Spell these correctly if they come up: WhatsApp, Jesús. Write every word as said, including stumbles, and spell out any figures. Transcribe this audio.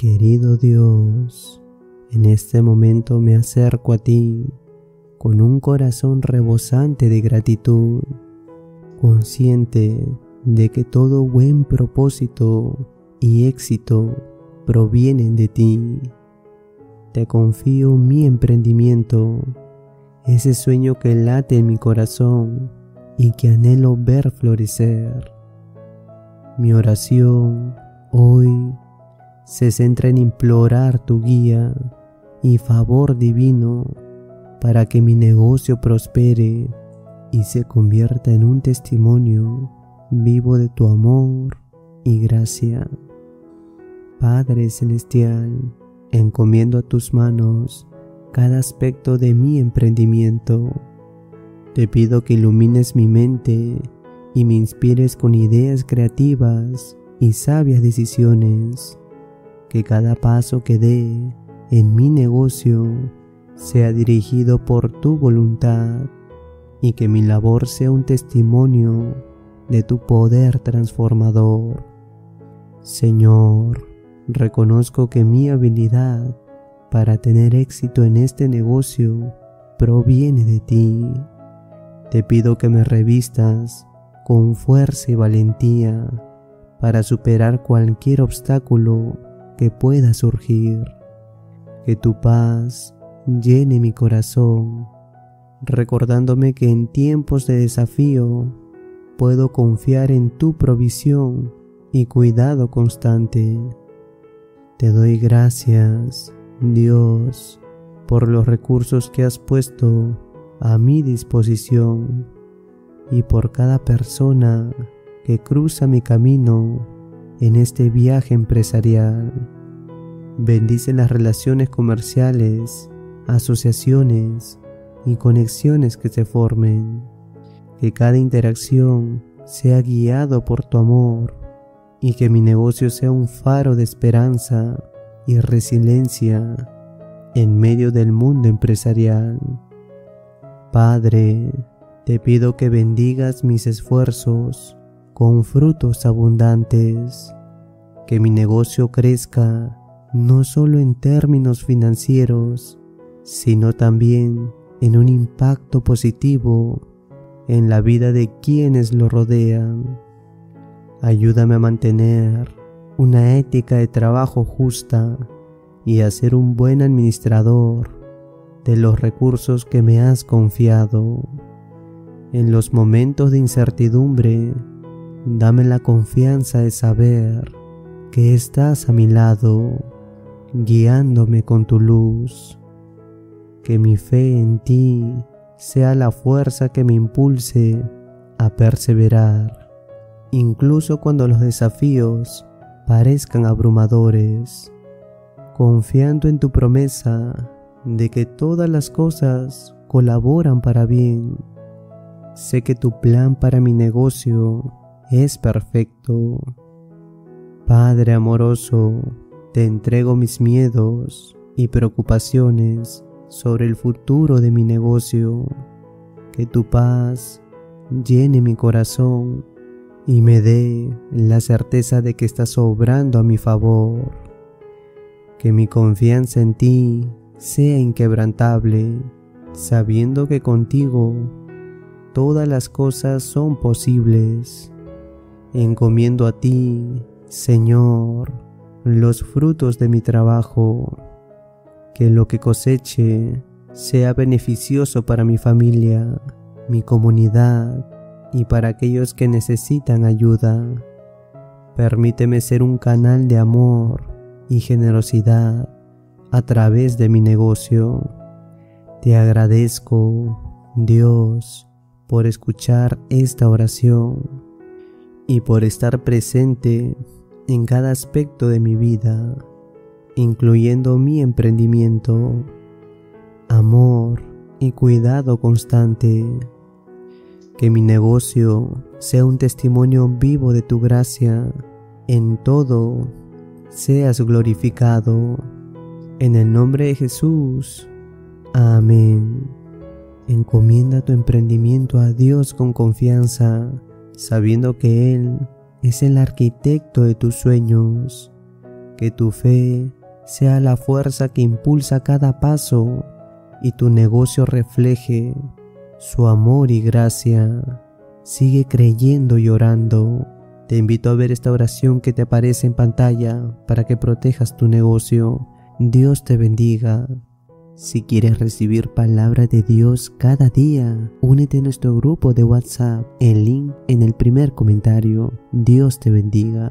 Querido Dios, en este momento me acerco a ti con un corazón rebosante de gratitud, consciente de que todo buen propósito y éxito provienen de ti. Te confío mi emprendimiento, ese sueño que late en mi corazón y que anhelo ver florecer. Mi oración hoy se centra en implorar tu guía y favor divino para que mi negocio prospere y se convierta en un testimonio vivo de tu amor y gracia. Padre Celestial, encomiendo a tus manos cada aspecto de mi emprendimiento. Te pido que ilumines mi mente y me inspires con ideas creativas y sabias decisiones. Que cada paso que dé en mi negocio sea dirigido por tu voluntad y que mi labor sea un testimonio de tu poder transformador. Señor, reconozco que mi habilidad para tener éxito en este negocio proviene de ti. Te pido que me revistas con fuerza y valentía para superar cualquier obstáculo que pueda surgir, que tu paz llene mi corazón, recordándome que en tiempos de desafío puedo confiar en tu provisión y cuidado constante. Te doy gracias, Dios, por los recursos que has puesto a mi disposición y por cada persona que cruza mi camino en este viaje empresarial. Bendice las relaciones comerciales, asociaciones y conexiones que se formen. Que cada interacción sea guiado por tu amor y que mi negocio sea un faro de esperanza y resiliencia en medio del mundo empresarial. Padre, te pido que bendigas mis esfuerzos con frutos abundantes, que mi negocio crezca no solo en términos financieros, sino también en un impacto positivo en la vida de quienes lo rodean. Ayúdame a mantener una ética de trabajo justa y a ser un buen administrador de los recursos que me has confiado. En los momentos de incertidumbre, dame la confianza de saber que estás a mi lado, guiándome con tu luz. Que mi fe en ti sea la fuerza que me impulse a perseverar, incluso cuando los desafíos parezcan abrumadores, confiando en tu promesa de que todas las cosas colaboran para bien. Sé que tu plan para mi negocio es perfecto. Padre amoroso, te entrego mis miedos y preocupaciones sobre el futuro de mi negocio. Que tu paz llene mi corazón y me dé la certeza de que estás obrando a mi favor. Que mi confianza en ti sea inquebrantable, sabiendo que contigo todas las cosas son posibles. Encomiendo a ti, Señor, los frutos de mi trabajo. Que lo que coseche sea beneficioso para mi familia, mi comunidad y para aquellos que necesitan ayuda. Permíteme ser un canal de amor y generosidad a través de mi negocio. Te agradezco, Dios, por escuchar esta oración y por estar presente en cada aspecto de mi vida, incluyendo mi emprendimiento, amor y cuidado constante. Que mi negocio sea un testimonio vivo de tu gracia, en todo seas glorificado. En el nombre de Jesús, amén. Encomienda tu emprendimiento a Dios con confianza, sabiendo que Él es el arquitecto de tus sueños. Que tu fe sea la fuerza que impulsa cada paso y tu negocio refleje su amor y gracia. Sigue creyendo y orando. Te invito a ver esta oración que te aparece en pantalla para que protejas tu negocio. Dios te bendiga. Si quieres recibir palabra de Dios cada día, únete a nuestro grupo de WhatsApp, el link en el primer comentario. Dios te bendiga.